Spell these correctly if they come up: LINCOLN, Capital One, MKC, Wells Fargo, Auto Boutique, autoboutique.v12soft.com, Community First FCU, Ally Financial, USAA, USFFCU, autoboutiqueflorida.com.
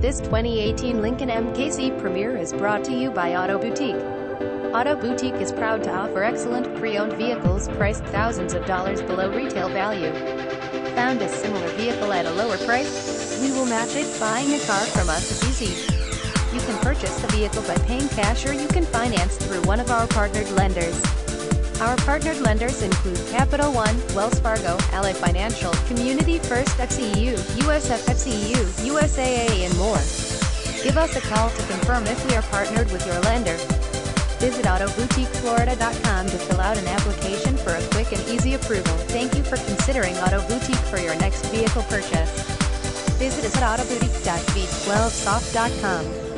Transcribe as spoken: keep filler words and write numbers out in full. This twenty eighteen Lincoln M K C Premier is brought to you by Auto Boutique. Auto Boutique is proud to offer excellent pre-owned vehicles priced thousands of dollars below retail value. Found a similar vehicle at a lower price? We will match it. Buying a car from us is easy. You can purchase the vehicle by paying cash, or you can finance through one of our partnered lenders. Our partnered lenders include Capital One, Wells Fargo, Ally Financial, Community First F C U, U S F F C U, U S A A and more. Give us a call to confirm if we are partnered with your lender. Visit auto boutique florida dot com to fill out an application for a quick and easy approval. Thank you for considering Auto Boutique for your next vehicle purchase. Visit us at auto boutique dot v twelve soft dot com.